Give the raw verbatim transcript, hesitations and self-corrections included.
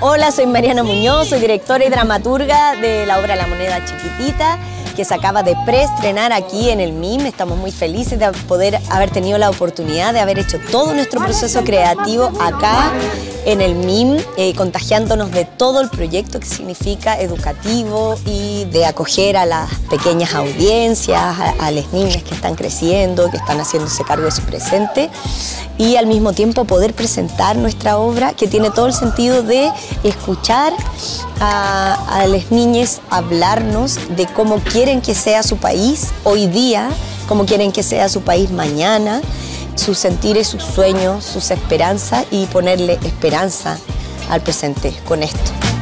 Hola, soy Mariana Muñoz, soy directora y dramaturga de la obra La Moneda Chiquitita, que se acaba de preestrenar aquí en el M I M. Estamos muy felices de poder haber tenido la oportunidad de haber hecho todo nuestro proceso creativo acá en el M I M, eh, contagiándonos de todo el proyecto que significa educativo y de acoger a las pequeñas audiencias, a, a las niñas que están creciendo, que están haciéndose cargo de su presente, y al mismo tiempo poder presentar nuestra obra, que tiene todo el sentido de escuchar a, a las niñas hablarnos de cómo quieren que sea su país hoy día, como quieren que sea su país mañana, sus sentires, sus sueños, sus esperanzas, y ponerle esperanza al presente con esto.